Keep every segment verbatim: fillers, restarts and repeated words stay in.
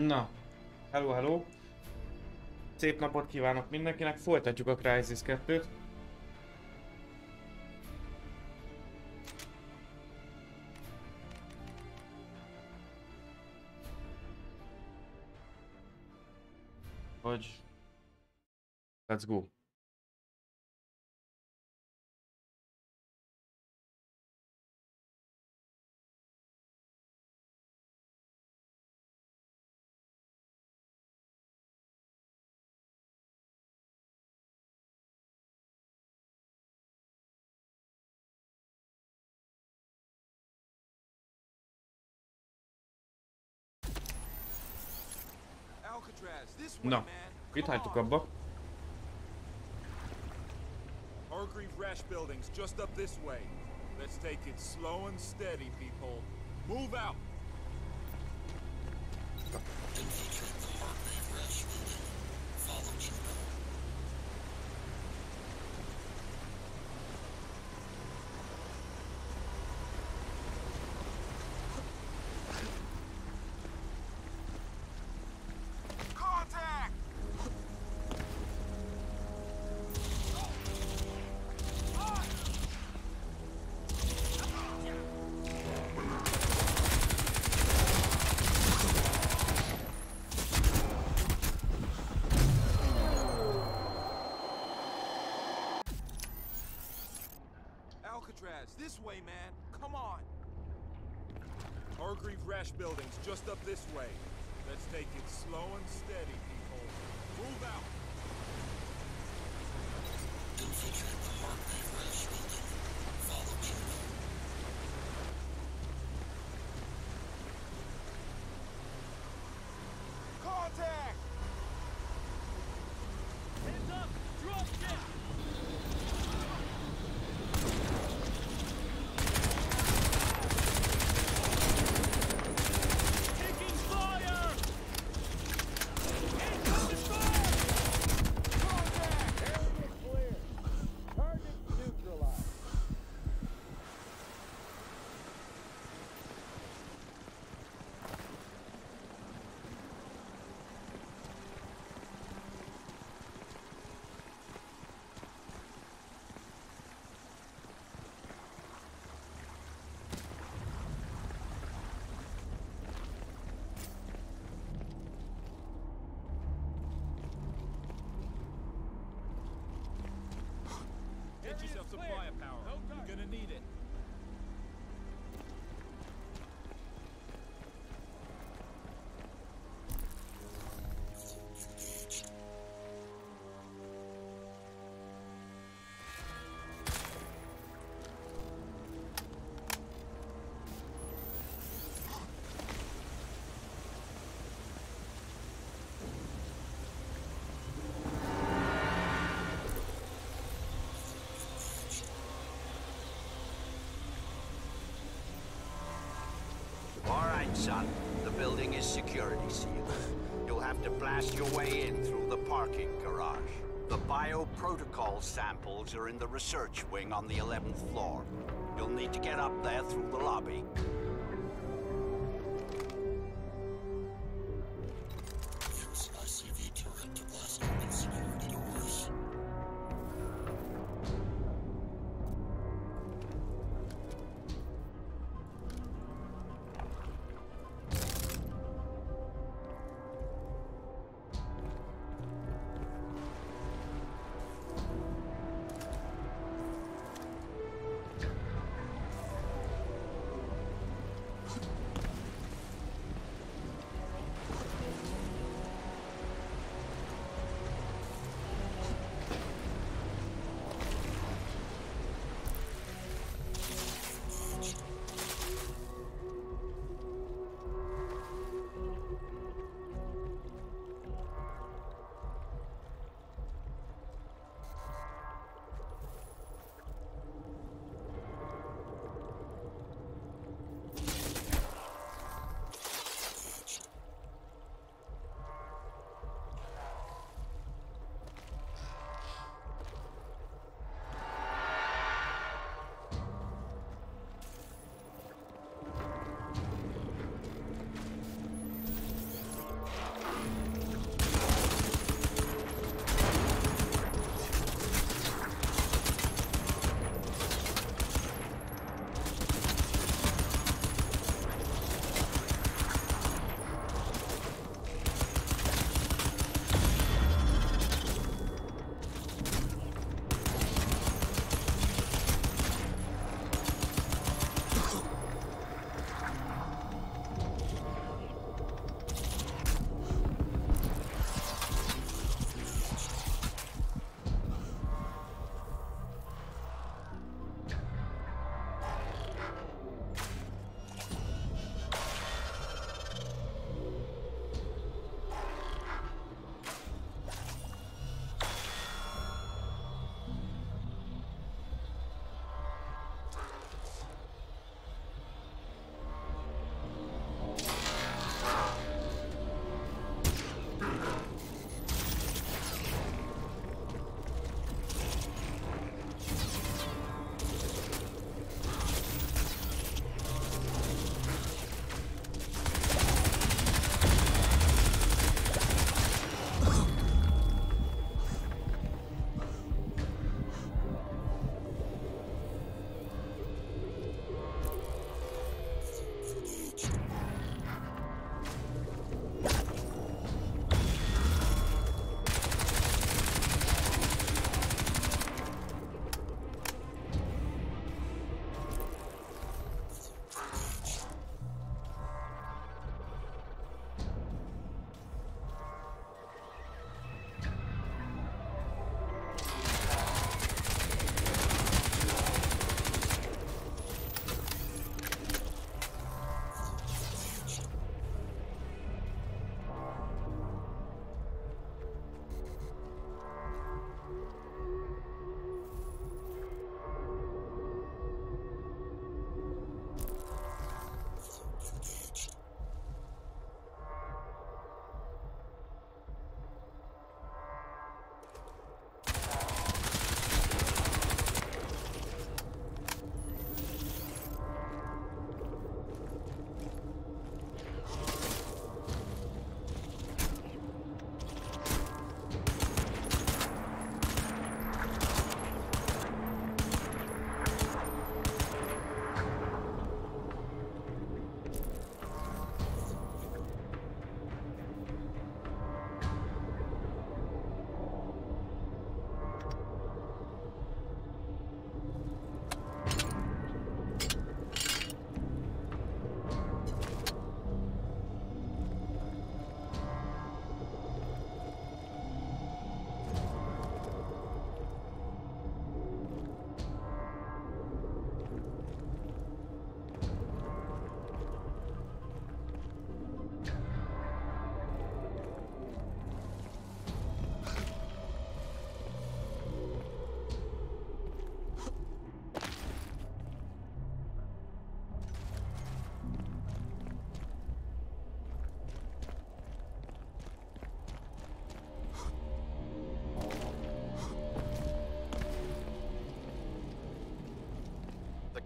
Na, hello, hello. Szép napot kívánok mindenkinek, folytatjuk a Crysis kettőt. Vagy... Let's go. Na, itt hagytuk abba. Hargreave-Rasch buildings just up this way. Let's take it slow and steady, people. Move out. Infiltrate the Hargreave-Rasch building. Follow Juno. This way, man. Come on. Hargreave-Rasch buildings just up this way. Let's take it slow and steady, people. Move out. Infiltrate the Hargreave-Rasch building. Follow Juno. Contact! Hands up! Drop down! Get yourself some firepower. You're gonna need it. Son, the building is security sealed. You'll have to blast your way in through the parking garage. The bioprotocol samples are in the research wing on the eleventh floor. You'll need to get up there through the lobby.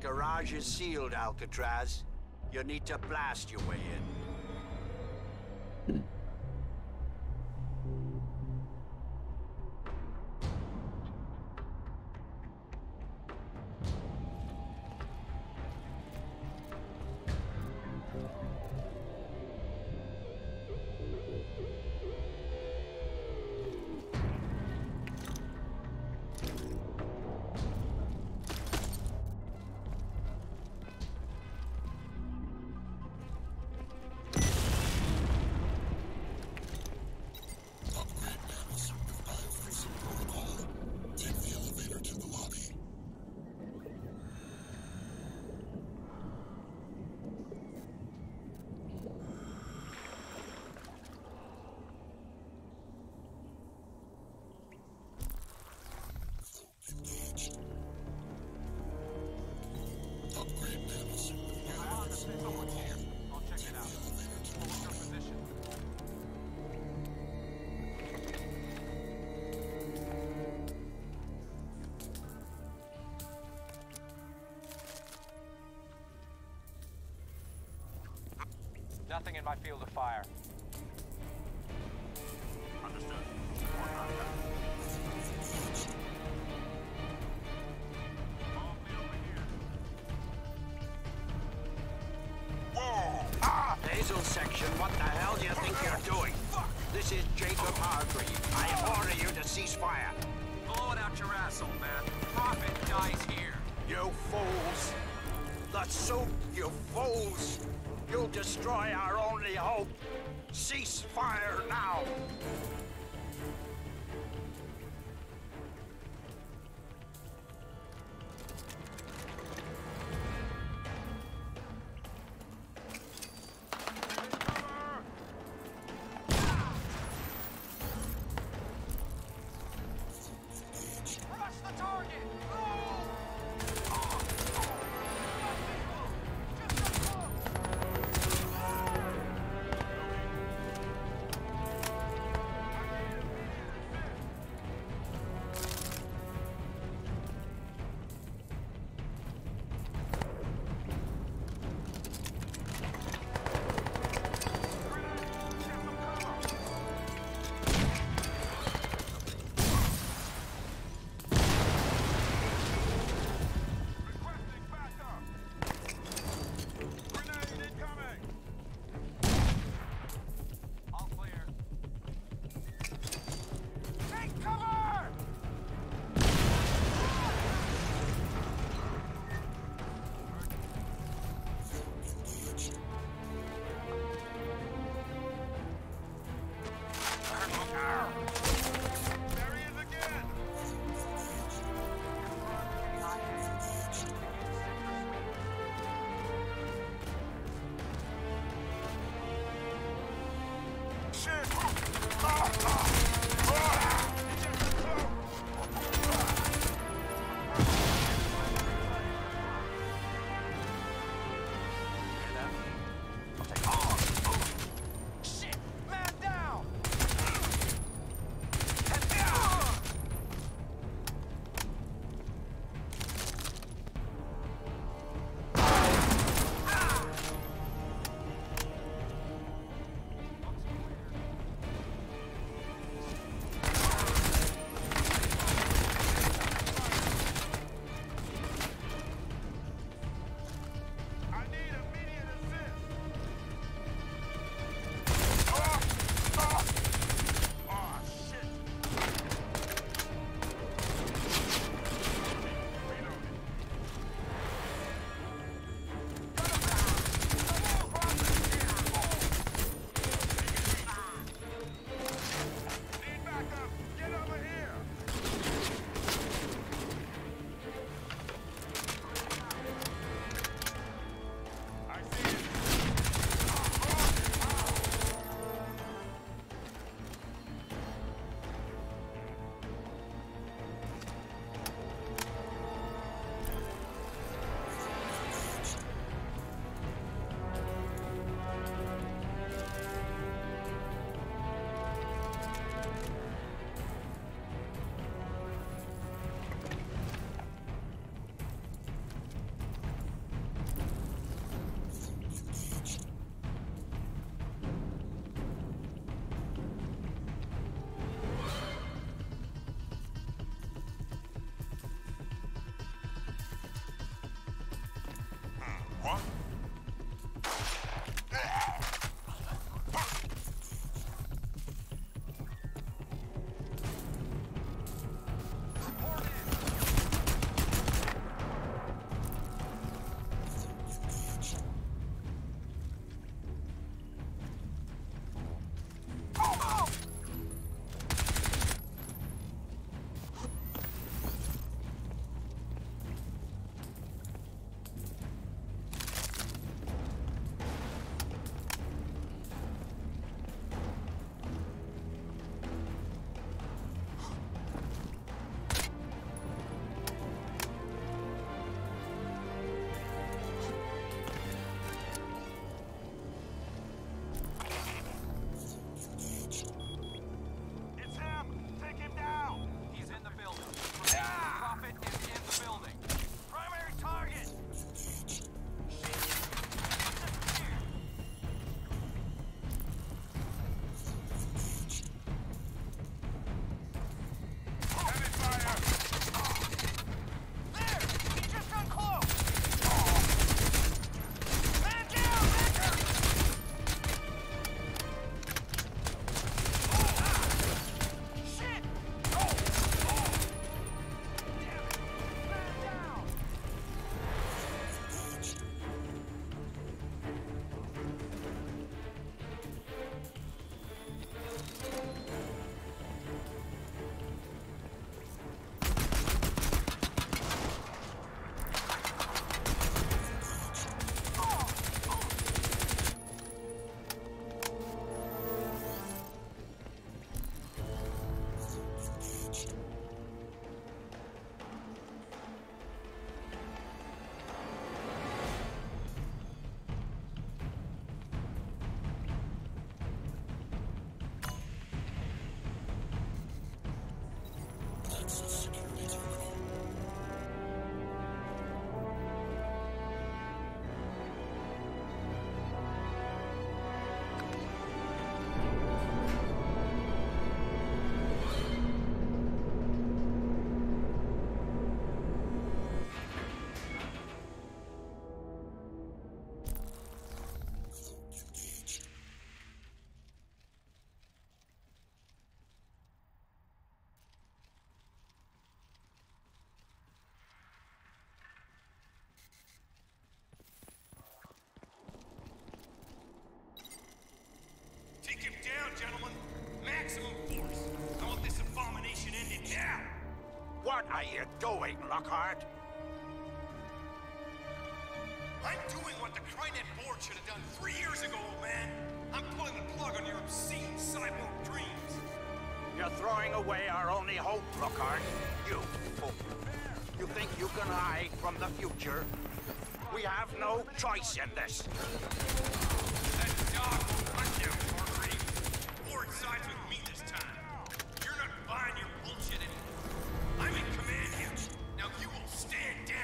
Garage is sealed, Alcatraz. You need to blast your way in. Nothing in my field of fire. Understood. All over here. Whoa! Ah! Nasal section, what the hell do you think you're doing? Fuck. This is Jacob Hargreave. I order you to cease fire. Blow it out your asshole, man. Profit dies here. You fools! The soup, you fools! You'll destroy our only hope. Cease fire now! It's a security terminal. What are you doing, Lockhart? I'm doing what the Crynet board should have done three years ago, old man. I'm pulling the plug on your obscene cyborg dreams. You're throwing away our only hope, Lockhart. You fool. You think you can hide from the future? We have no choice in this. That dog will hunt you, Hargreave. Ward sides with me this time. You're not buying your bullshit anymore. I'm in command here. Now you will stand down.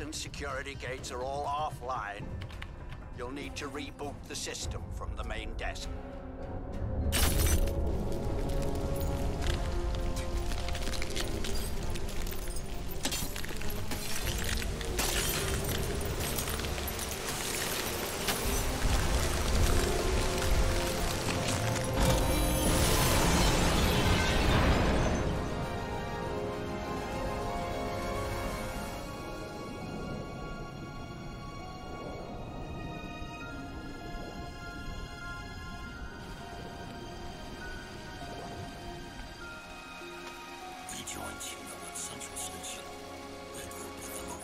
And security gates are all offline. You'll need to reboot the system from the main desk.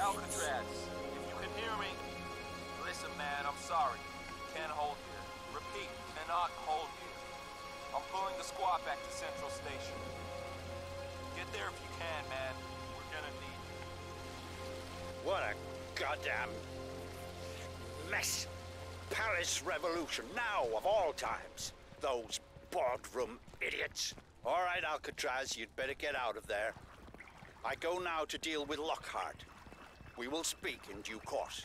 Alcatraz, if you can hear me. Listen, man, I'm sorry. Can't hold here. Repeat, cannot hold here. I'm pulling the squad back to Central Station. Get there if you can, man. We're gonna need you. What a goddamn mess. Paris Revolution, now of all times. Those boardroom idiots. All right, Alcatraz, you'd better get out of there. I go now to deal with Lockhart. We will speak in due course.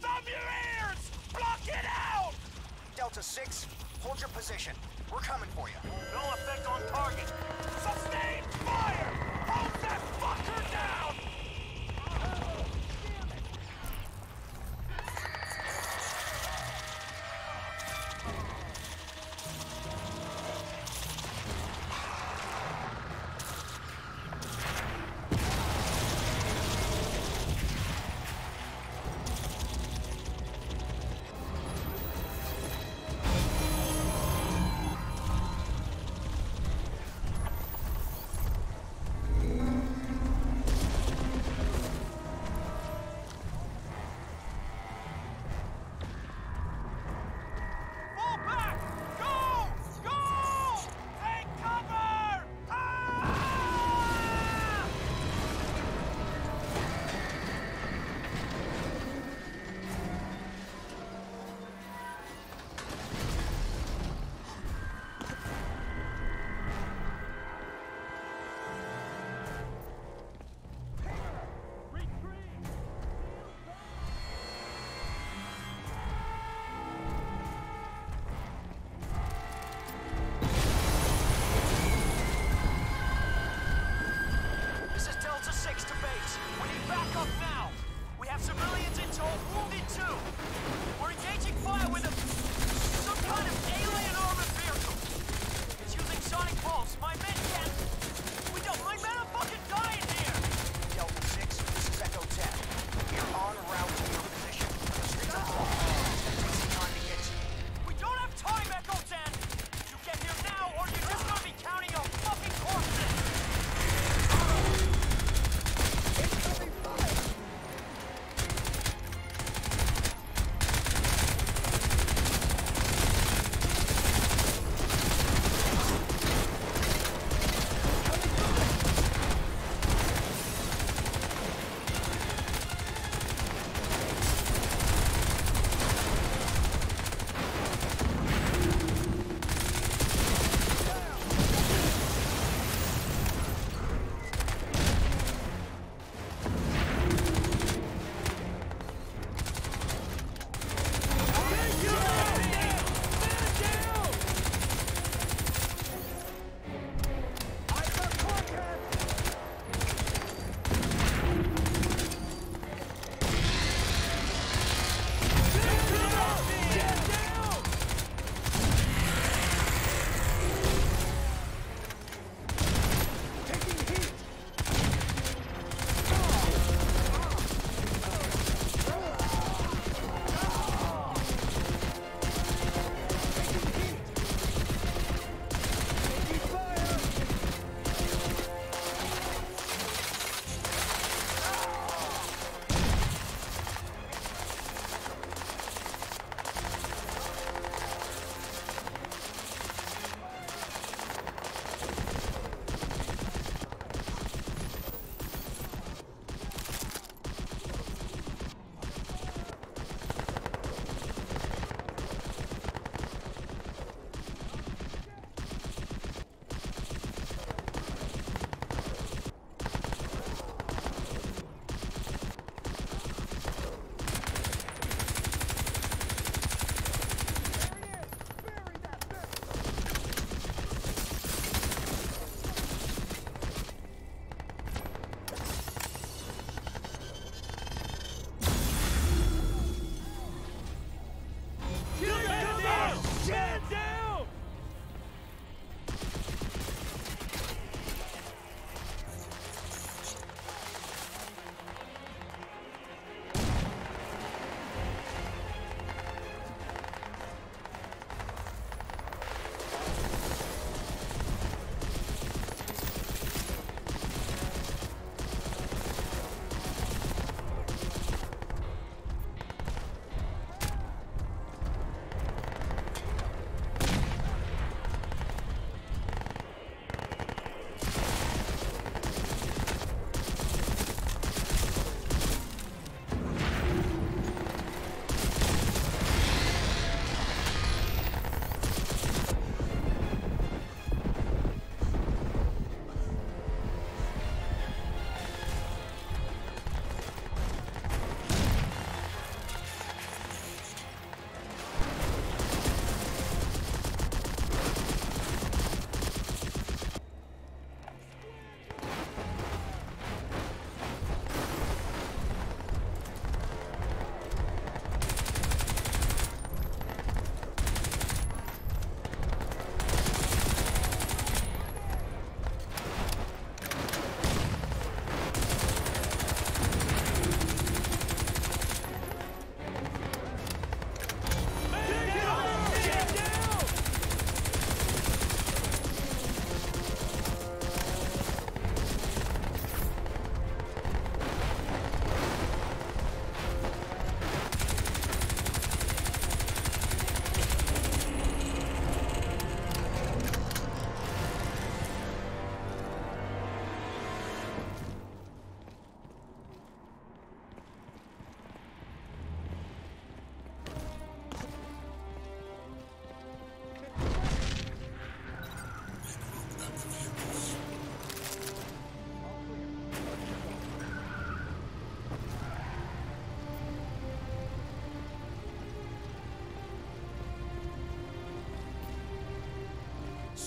Thumb your ears! Block it out! Delta Six, hold your position. We're coming for you. No effect on target. Sustained fire! Hold that fucker down!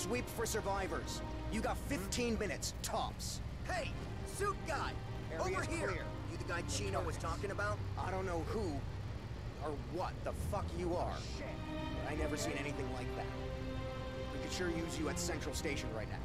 sweep for survivors. You got fifteen minutes, tops. Hey, suit guy, Area's over here. Clear. You the guy Chino was talking about? I don't know who or what the fuck you are. Oh, shit. I never seen anything like that. We could sure use you at Central Station right now.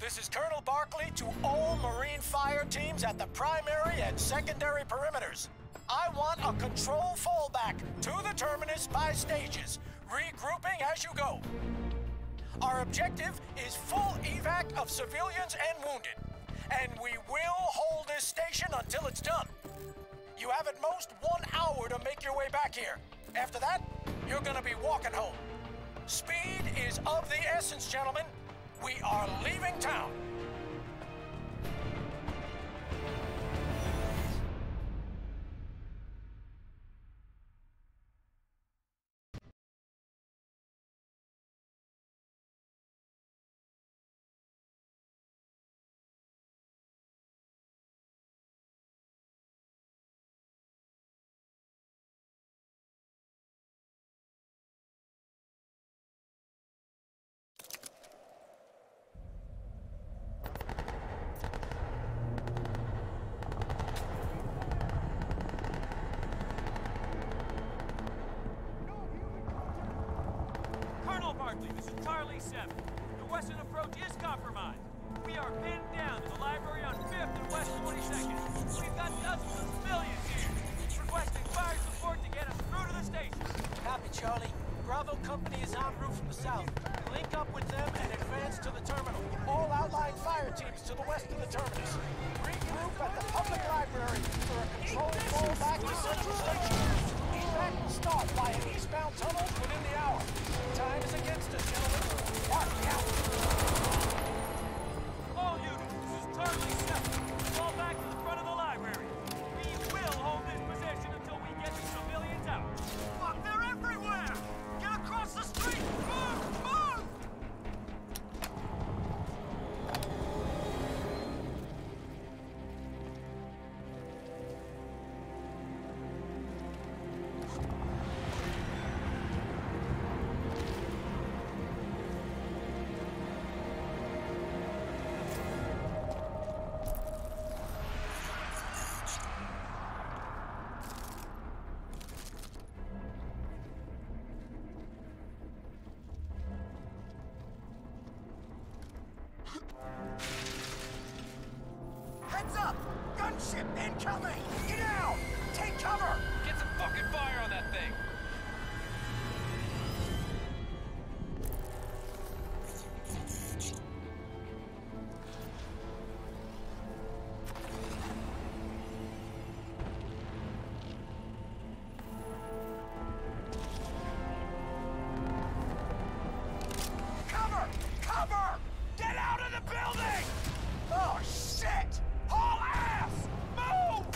This is Colonel Barkley to all Marine fire teams at the primary and secondary perimeters. I want a control fallback to the terminus by stages, regrouping as you go. Our objective is full evac of civilians and wounded, and we will hold this station until it's done. You have at most one hour to make your way back here. After that, you're gonna be walking home. Speed is of the essence, gentlemen. We are leaving town. This is Charlie seven. The western approach is compromised. We are pinned down to the library on fifth and West twenty-second. We've got dozens of civilians here. Requesting fire support to get us through to the station. Copy, Charlie. Bravo Company is en route from the south. Link up with them and advance to the terminal. All outlying fire teams to the west of the terminus. Regroup at the public library for a controlled fallback to Central Station. That will start by an eastbound tunnel within the hour. Time is against us, gentlemen. Watch out! All units, this is Charlie seven. Fall back to the front of the library. We will hold this position until we get the civilians out. Fuck, they're everywhere! Get across the street! Move! Move! Building! Oh, shit! Haul ass! Move!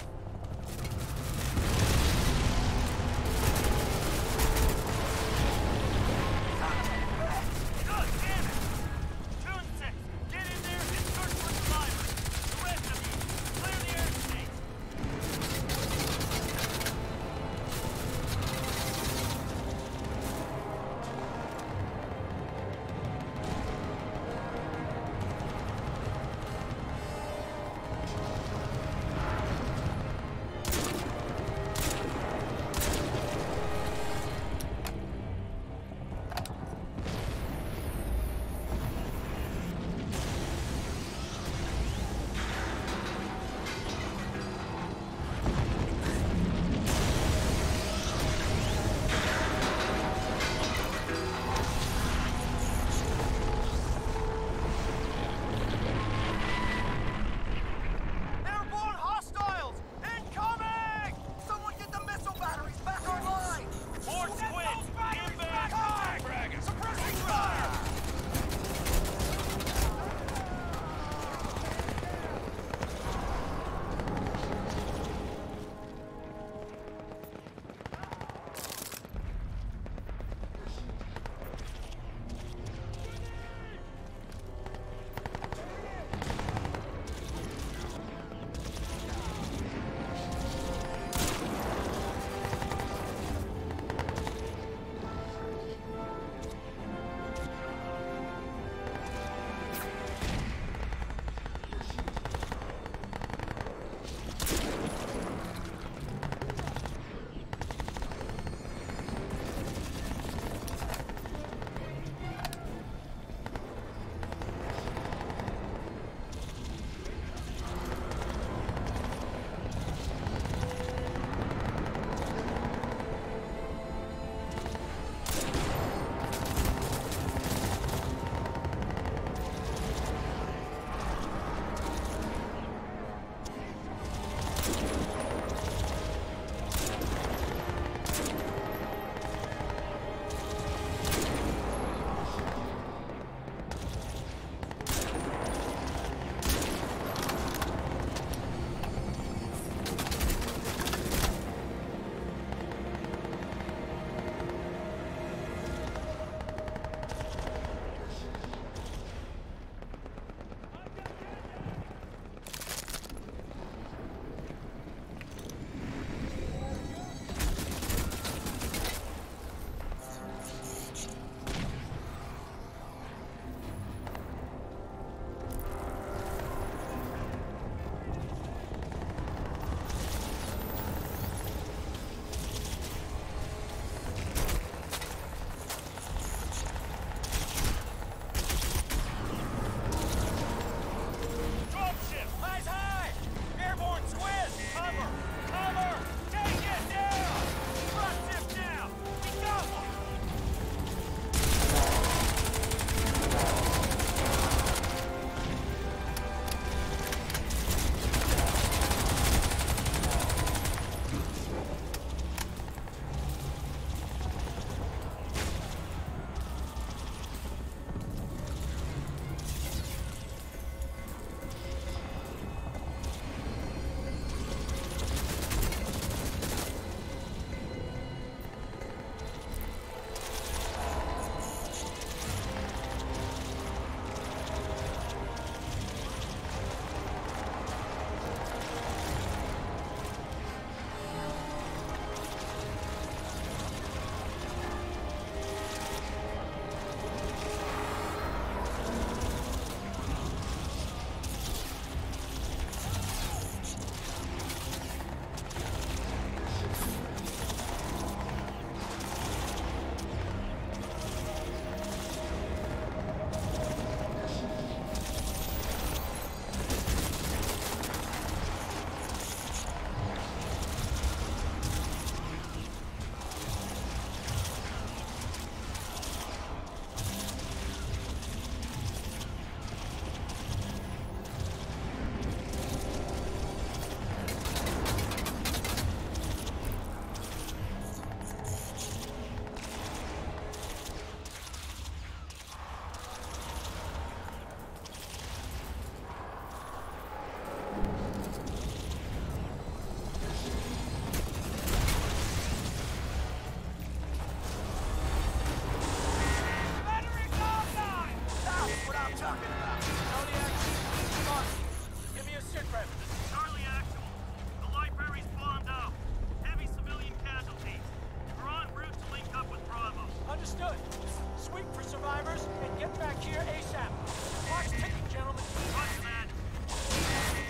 Get back here ASAP. Clock's ticking, gentlemen. Roger that.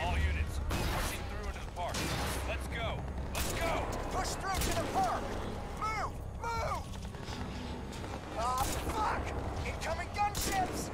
All units, pushing through into the park. Let's go. Let's go. Push through to the park. Move. Move. Ah, fuck. Incoming gunships.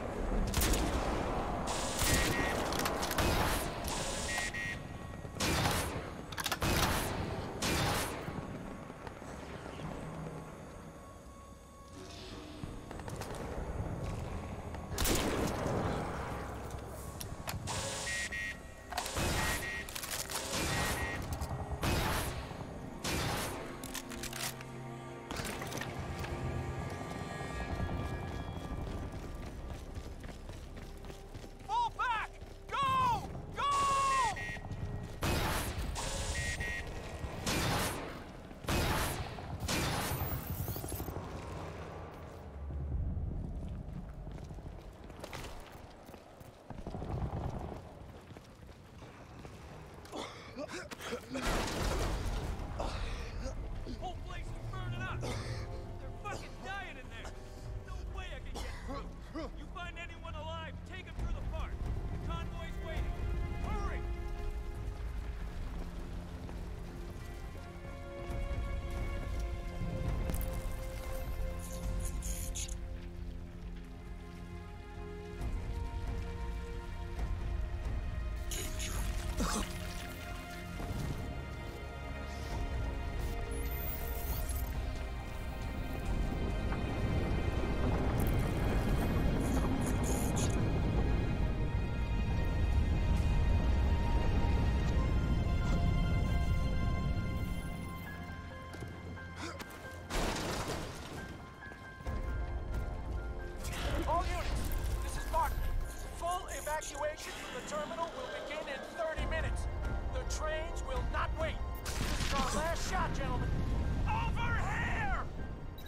Evacuation from the terminal will begin in thirty minutes. The trains will not wait. This is our last shot, gentlemen. Over here!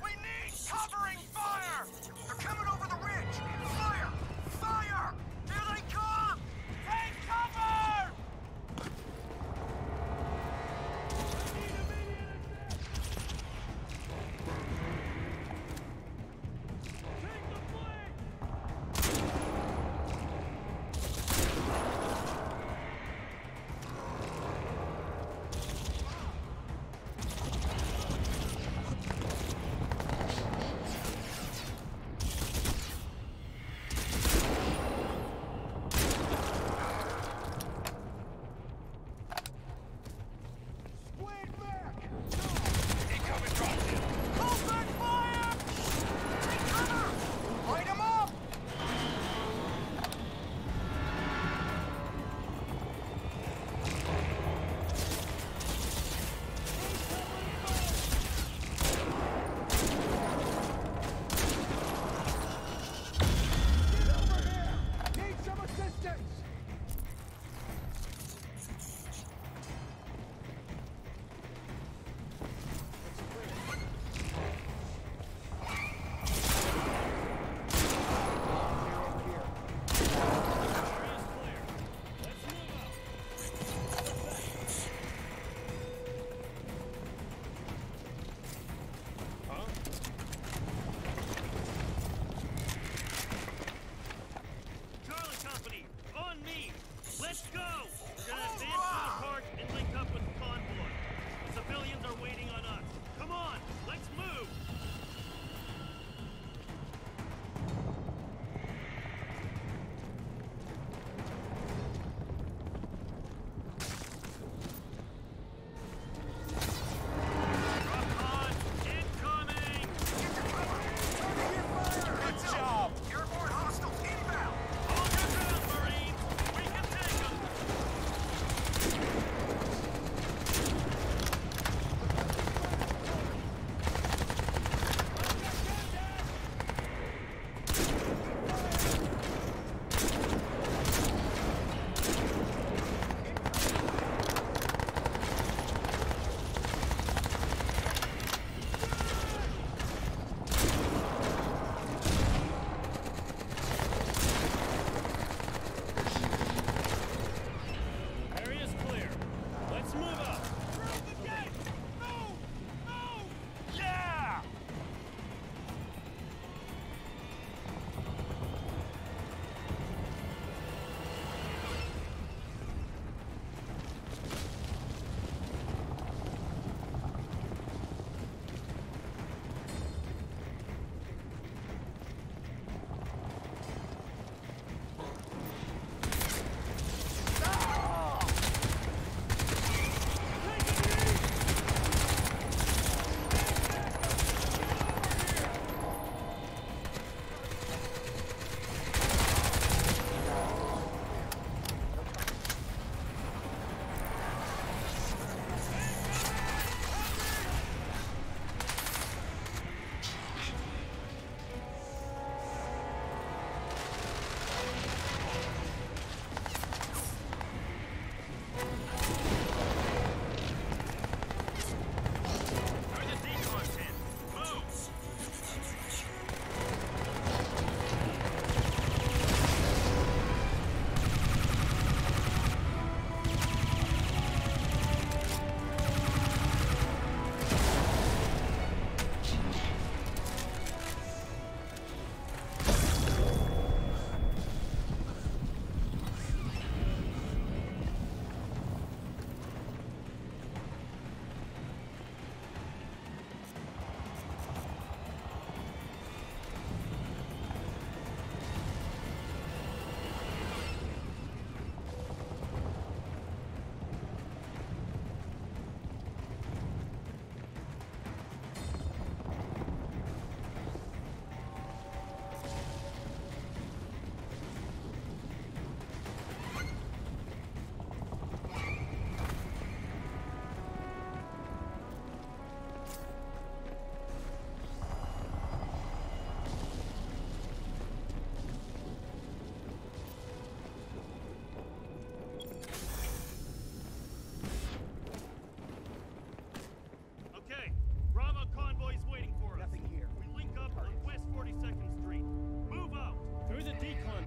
We need covering fire! They're coming over the ridge! Fire! Fire! Here they come! Take cover! We need immediate assistance! Take the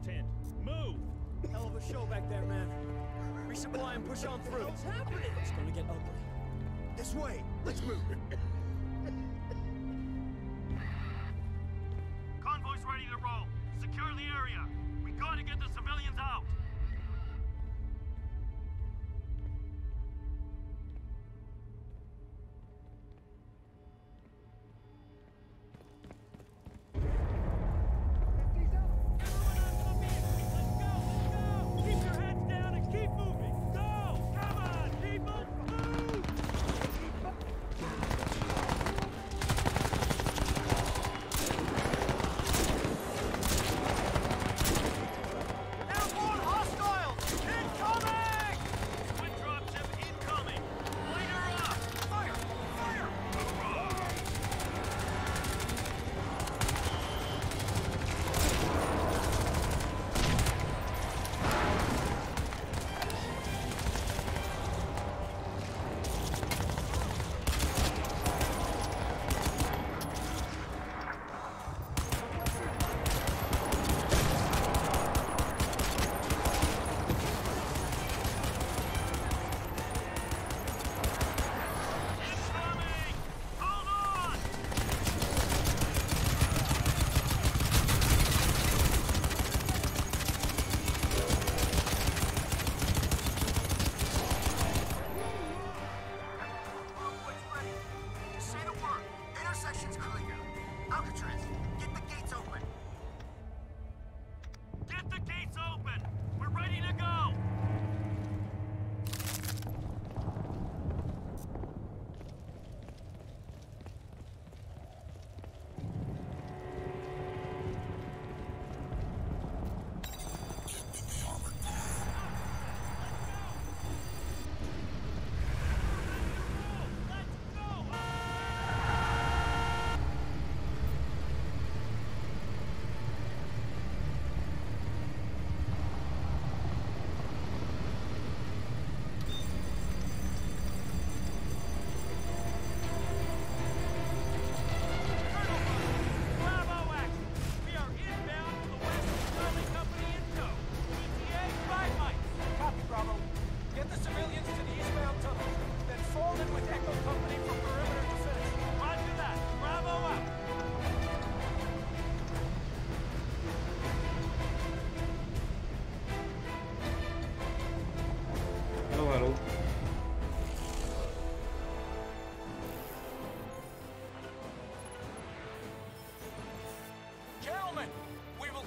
tent. Move! Hell of a show back there, man. Resupply and push on through. What's happening? It's gonna get ugly. This way. Let's move. Convoy's ready to roll. Secure the area. We gotta get the civilians out.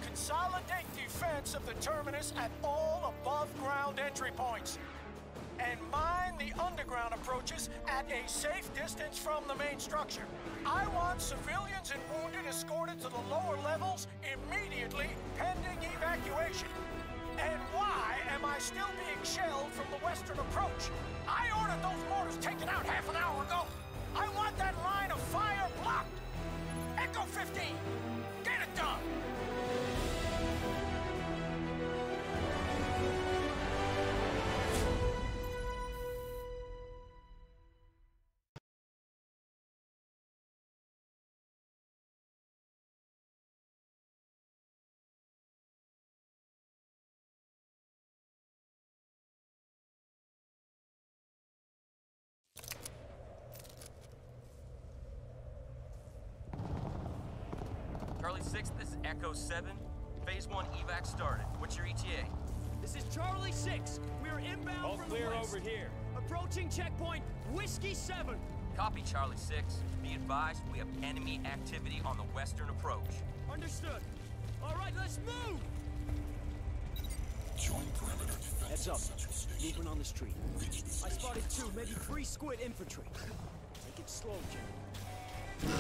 Consolidate defense of the terminus at all above-ground entry points. And mine the underground approaches at a safe distance from the main structure. I want civilians and wounded escorted to the lower levels immediately pending evacuation. And why am I still being shelled from the western approach? I ordered those mortars taken out half an hour ago. I want that line of fire blocked. Echo fifteen, get it done! Charlie six, this is Echo seven. Phase one evac started. What's your E T A? This is Charlie six. We're inbound All from clear the west. Over here. Approaching checkpoint, Whiskey seven. Copy, Charlie six. Be advised, we have enemy activity on the western approach. Understood. All right, let's move! Join perimeter defense. Heads up. Movement on the street. I spotted two, maybe three squid infantry. Take it slow, Jim.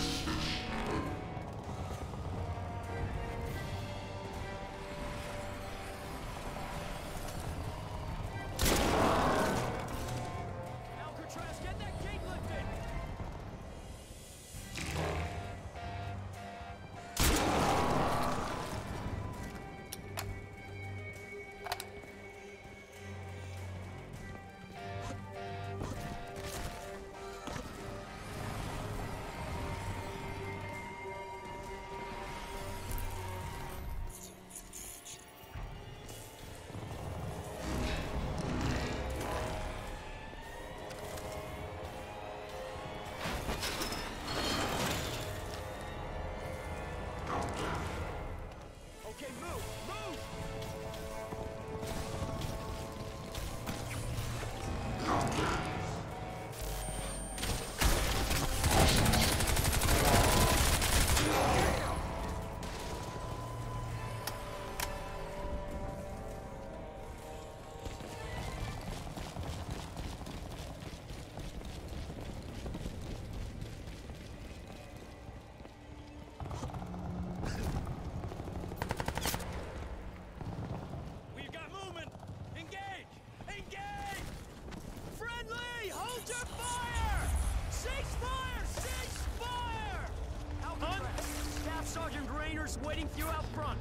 Rangers waiting for you out front.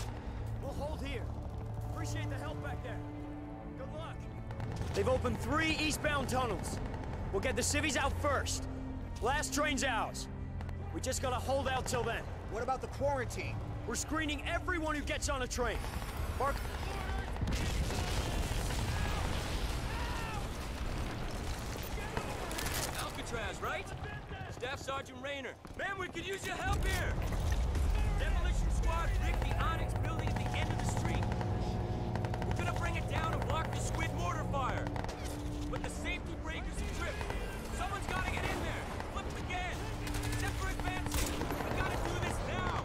We'll hold here. Appreciate the help back there. Good luck. They've opened three eastbound tunnels. We'll get the civvies out first. Last train's ours. We just gotta hold out till then. What about the quarantine? We're screening everyone who gets on a train. Mark. Alcatraz, right? Staff Sergeant Rayner. Man, we could use your help here! Demolition squad rigged the Onyx building at the end of the street. We're gonna bring it down and block the squid mortar fire. But the safety breakers are tripped. Someone's gotta get in there! Flip them again! Except for advancing! We gotta do this now!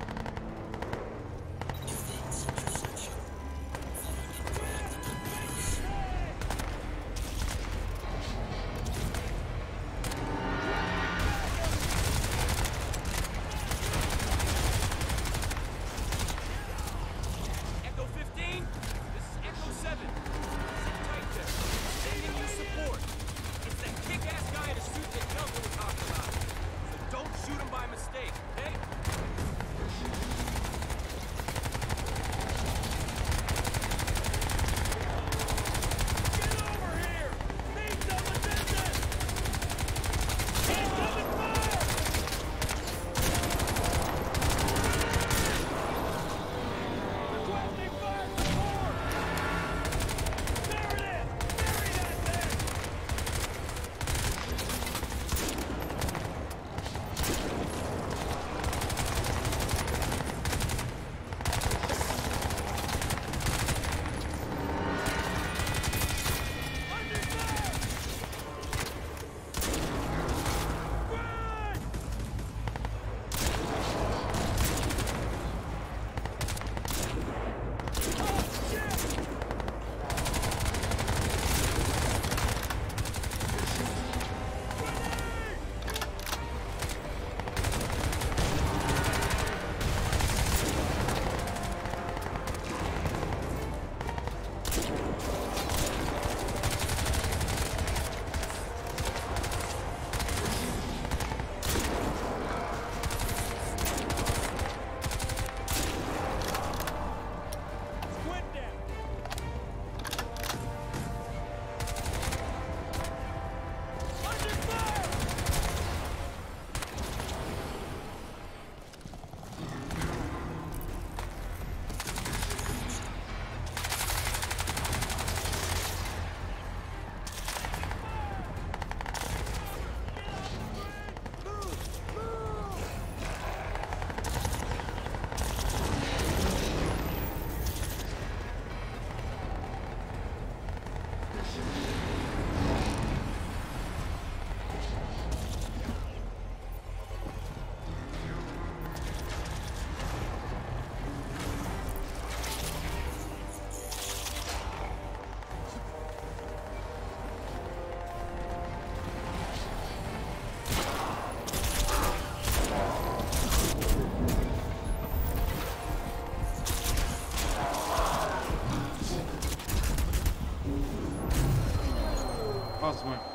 Awesome.